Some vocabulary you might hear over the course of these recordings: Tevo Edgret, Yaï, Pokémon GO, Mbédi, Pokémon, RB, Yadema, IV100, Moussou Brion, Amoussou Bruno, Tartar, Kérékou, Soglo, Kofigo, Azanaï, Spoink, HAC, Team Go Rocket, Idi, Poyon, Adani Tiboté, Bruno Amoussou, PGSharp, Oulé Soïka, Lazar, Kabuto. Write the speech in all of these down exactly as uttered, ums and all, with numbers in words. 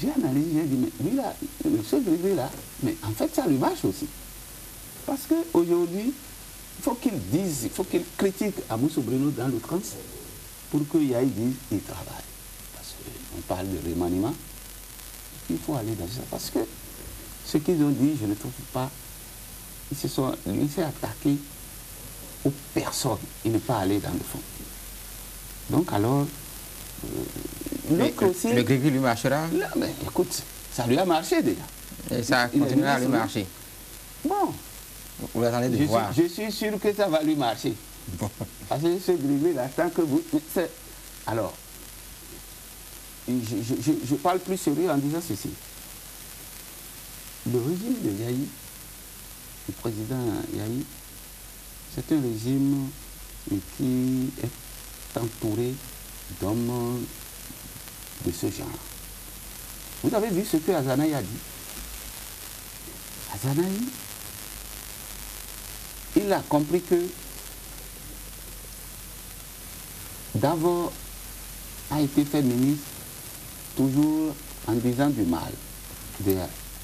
J'ai analysé, j'ai dit, mais lui là, le chef de lui là, mais en fait ça lui marche aussi. Parce qu'aujourd'hui, il faut qu'il dise, il faut qu'il critique Amoussou Bruno dans l'outrance pour que Yaï dise qu'il travaille. Parce qu'on parle de remaniement, il faut aller dans ça. Parce que ce qu'ils ont dit, je ne trouve pas, ils se sont, lui s'est attaqué aux personnes, il n'est pas allé dans le fond. Donc alors, euh, l'autre aussi... Le grégoire lui marchera? Là, mais écoute, ça lui a marché déjà. Et ça continuera à lui marcher? Bon. Vous attendez de je voir. Suis, je suis sûr que ça va lui marcher. Bon. Parce que ce grégoire-là, tant que vous... Alors, je, je, je, je parle plus sérieux en disant ceci. Le régime de Yaï, le président Yaï, c'est un régime qui est entouré d'hommes de ce genre. Vous avez vu ce que Azanaï a dit. Azanaï, il a compris que d'abord a été fait ministre toujours en disant du mal, de,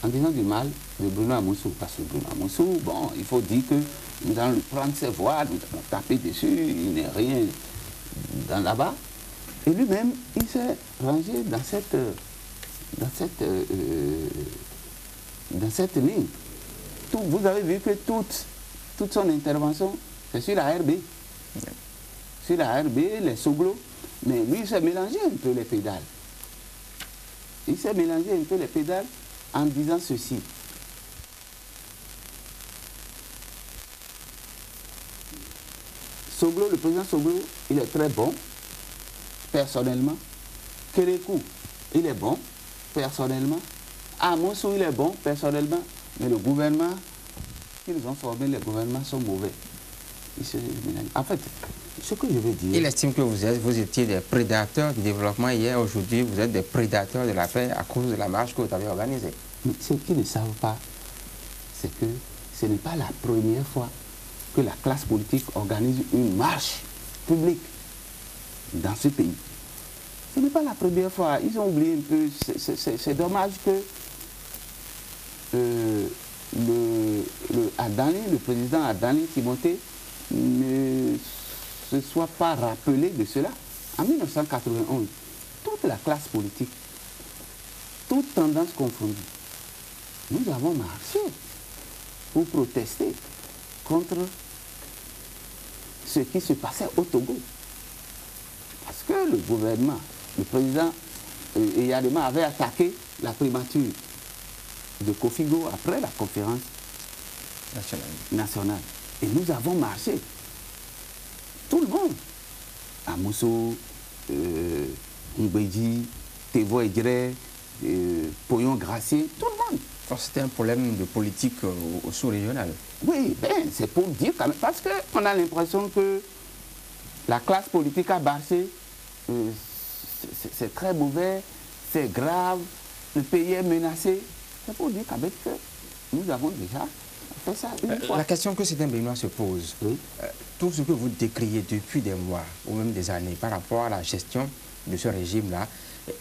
en disant du mal de Bruno Amoussou. Parce que Bruno Amoussou, bon, il faut dire que nous allons lui prendre ses voix, nous allons taper dessus, il n'est rien dans là-bas. Et lui-même, il s'est rangé dans cette, dans cette, euh, dans cette ligne. Tout, vous avez vu que toute, toute son intervention, c'est sur la R B. Sur la R B, les Soglo. Mais lui, il s'est mélangé un peu les pédales. Il s'est mélangé un peu les pédales en disant ceci. Soglo, le président Soglo, il est très bon, personnellement. Kérékou, il est bon, personnellement. Amoussou, il est bon, personnellement. Mais le gouvernement, qu'ils ont formé, les gouvernements sont mauvais. Se... En fait, ce que je veux dire... Il estime que vous, êtes, vous étiez des prédateurs du développement hier, aujourd'hui, vous êtes des prédateurs de la paix à cause de la marche que vous avez organisée. Mais ce qu'ils ne savent pas, c'est que ce n'est pas la première fois que la classe politique organise une marche publique dans ce pays. Ce n'est pas la première fois. Ils ont oublié un peu. C'est dommage que euh, le, le, Adani, le président Adani Tiboté ne se soit pas rappelé de cela. En mille neuf cent quatre-vingt-onze, toute la classe politique, toute tendance confondue, nous avons marché pour protester contre ce qui se passait au Togo. Parce que le gouvernement, le président Yadema avait attaqué la primature de Kofigo après la conférence nationale. nationale. Et nous avons marché. Tout le monde. Amoussou, euh, Mbédi, Tevo Edgret, euh, Poyon Gracier, tout le monde. C'était un problème de politique euh, sous-régionale. Oui, ben, c'est pour dire quand même, parce qu'on a l'impression que la classe politique a marché, euh, c'est très mauvais, c'est grave, le pays est menacé. C'est pour dire quand même que nous avons déjà fait ça une euh, fois. La question que certains Béninois se posent, oui. euh, tout ce que vous décriez depuis des mois ou même des années par rapport à la gestion de ce régime-là,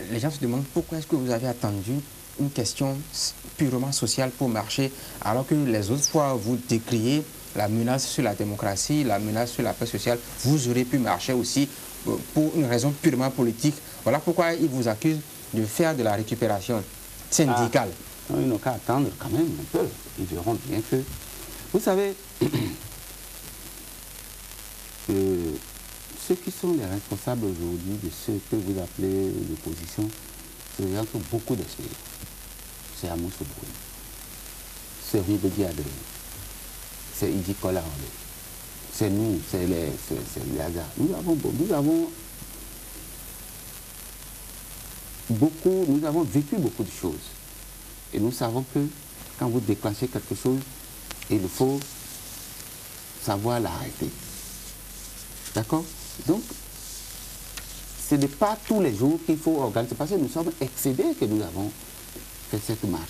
les gens se demandent pourquoi est-ce que vous avez attendu une question purement sociale pour marcher, alors que les autres fois vous décriez la menace sur la démocratie, la menace sur la paix sociale, vous aurez pu marcher aussi pour une raison purement politique. Voilà pourquoi ils vous accusent de faire de la récupération syndicale. Ah, non, ils n'ont qu'à attendre quand même un peu, ils verront bien que... Vous savez, euh, ceux qui sont les responsables aujourd'hui de ce que vous appelez l'opposition, c'est des gens qui ont beaucoup d'esprit. C'est Amoussou Bruno, c'est Mbédi Adrien, c'est Idi, c'est nous, c'est Lazar. Nous avons, nous avons beaucoup, nous avons vécu beaucoup de choses. Et nous savons que quand vous déclenchez quelque chose, il faut savoir l'arrêter. D'accord? Donc, ce n'est pas tous les jours qu'il faut organiser, parce que nous sommes excédés que nous avons fait cette marche.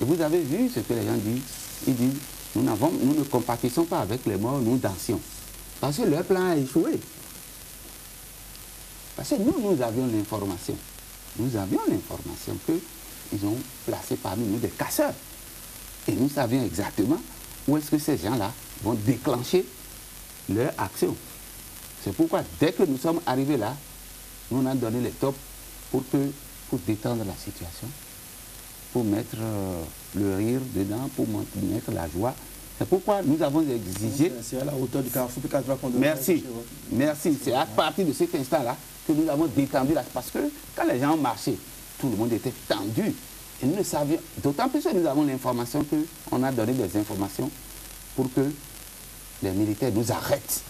Et vous avez vu ce que les gens disent. Ils disent, nous, nous ne compatissons pas avec les morts, nous dansions. Parce que leur plan a échoué. Parce que nous, nous avions l'information. nous avions l'information qu'ils ont placé parmi nous des casseurs. Et nous savions exactement où est-ce que ces gens-là vont déclencher leur action. C'est pourquoi, dès que nous sommes arrivés là, nous on a donné les tops pour, que, pour détendre la situation, pour mettre euh, le rire dedans, pour mettre la joie. C'est pourquoi nous avons exigé... C'est à la hauteur du carrefour. Merci, merci. C'est à partir de cet instant-là que nous avons détendu là. Parce que quand les gens marchaient, tout le monde était tendu. Et nous ne savions... D'autant plus que nous avons l'information qu'on a donné des informations pour que les militaires nous arrêtent.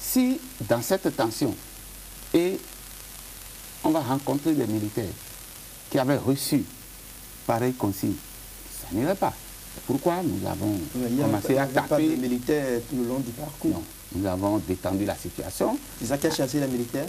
Si, dans cette tension, et on va rencontrer des militaires qui avaient reçu pareille consigne, ça n'irait pas. Pourquoi nous avons commencé à taper... Il n'y avait pas de militaires tout le long du parcours. Non, nous avons détendu la situation. Ils ont qu'à chasser les militaires.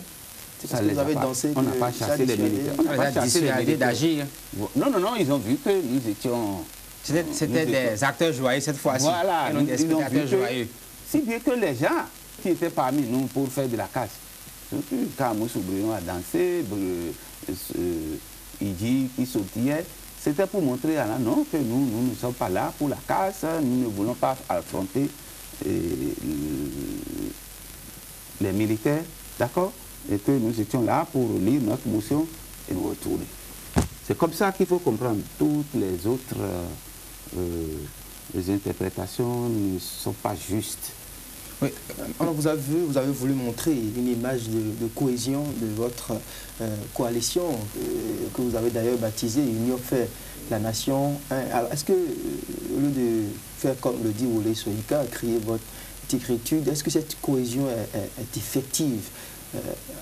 C'est parce que vous avez dansé... On n'a pas chassé les militaires. On n'a pas chassé les militaires d'agir. Non, non, non, ils ont vu que nous étions... C'était des acteurs joyeux cette fois-ci. Voilà, ils ont vu que... Si bien que les gens qui étaient parmi nous pour faire de la casse, quand Moussou Brion a dansé, Idi qui sautillait, c'était pour montrer à la non que nous, nous ne sommes pas là pour la casse, nous ne voulons pas affronter euh, les militaires, d'accord? Et que nous étions là pour lire notre motion et nous retourner. C'est comme ça qu'il faut comprendre. Toutes les autres euh, les interprétations ne sont pas justes. Oui. Alors vous avez, vous avez voulu montrer une image de, de cohésion de votre euh, coalition euh, que vous avez d'ailleurs baptisée Union fait la nation. Hein. Alors est-ce que, euh, au lieu de faire comme le dit Oulé Soïka, créer votre écriture, est-ce que cette cohésion est, est, est effective euh,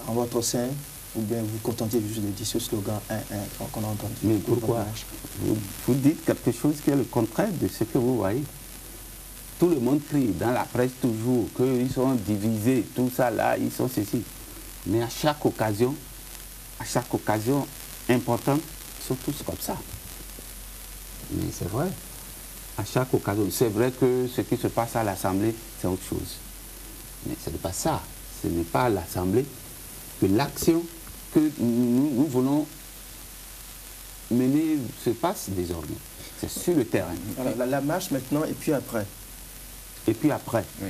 en votre sein, ou bien vous contentez juste de dire ce slogan un, un, qu'on a entendu? Mais pourquoi vous, vous dites quelque chose qui est le contraire de ce que vous voyez? Tout le monde crie dans la presse toujours qu'ils sont divisés, tout ça là, ils sont ceci. Mais à chaque occasion, à chaque occasion importante, ils sont tous comme ça. Mais c'est vrai. À chaque occasion, c'est vrai que ce qui se passe à l'Assemblée, c'est autre chose. Mais ce n'est pas ça. Ce n'est pas à l'Assemblée que l'action que nous, nous voulons mener se passe désormais. C'est sur le terrain. Alors, la, la marche maintenant et puis après. Et puis après. Oui.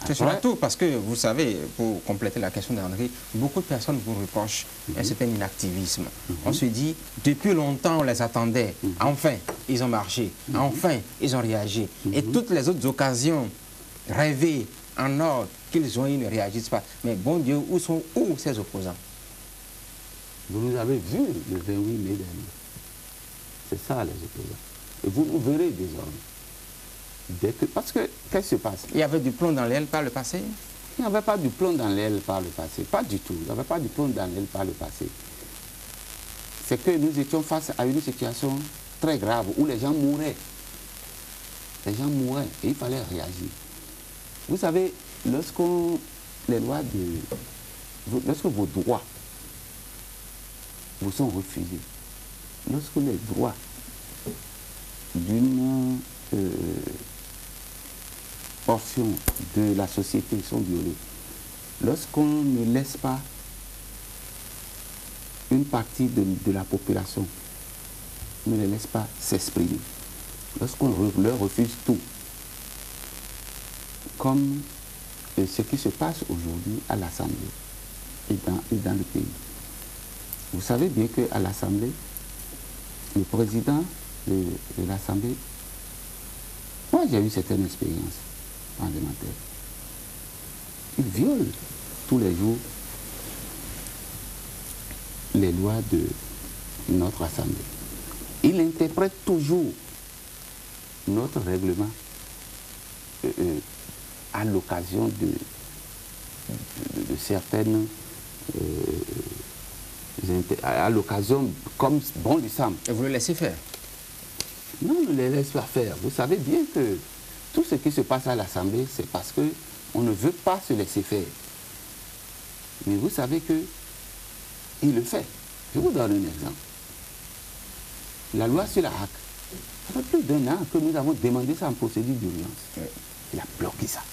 après. C'est surtout parce que, vous savez, pour compléter la question d'André, beaucoup de personnes vous reprochent mm-hmm. un certain inactivisme. Mm-hmm. On se dit, depuis longtemps, on les attendait. Mm-hmm. Enfin, ils ont marché. Mm-hmm. Enfin, ils ont réagi. Mm-hmm. Et toutes les autres occasions rêvées en ordre qu'ils ont, ils ne réagissent pas. Mais bon Dieu, où sont où ces opposants? Vous nous avez vu le vingt-huit mai dernier. C'est ça, les opposants. Et vous nous verrez désormais. Dès que, parce que, qu'est-ce qui se passe? Il y avait du plomb dans l'aile par le passé? Il n'y avait pas du plomb dans l'aile par le passé. Pas du tout. Il n'y avait pas du plomb dans l'aile par le passé. C'est que nous étions face à une situation très grave où les gens mouraient. Les gens mouraient et il fallait réagir. Vous savez, lorsqu'on... Les lois de... Lorsque vos droits vous sont refusés, lorsque les droits d'une... Euh, portions de la société sont violées. Lorsqu'on ne laisse pas une partie de, de la population, ne les laisse pas s'exprimer. Lorsqu'on leur refuse tout, comme ce qui se passe aujourd'hui à l'Assemblée et dans, et dans le pays. Vous savez bien qu'à l'Assemblée, le président de, de l'Assemblée, moi j'ai eu certaines expériences. Il viole tous les jours les lois de notre assemblée. Il interprète toujours notre règlement euh, euh, à l'occasion de, de, de certaines euh, à l'occasion comme bon lui semble. Et vous le laissez faire? Non, on ne les laisse pas faire. Vous savez bien que tout ce qui se passe à l'Assemblée, c'est parce qu'on ne veut pas se laisser faire. Mais vous savez qu'il le fait. Je vous donne un exemple. La loi sur la H A C, ça fait plus d'un an que nous avons demandé ça en procédure d'urgence. Il a bloqué ça.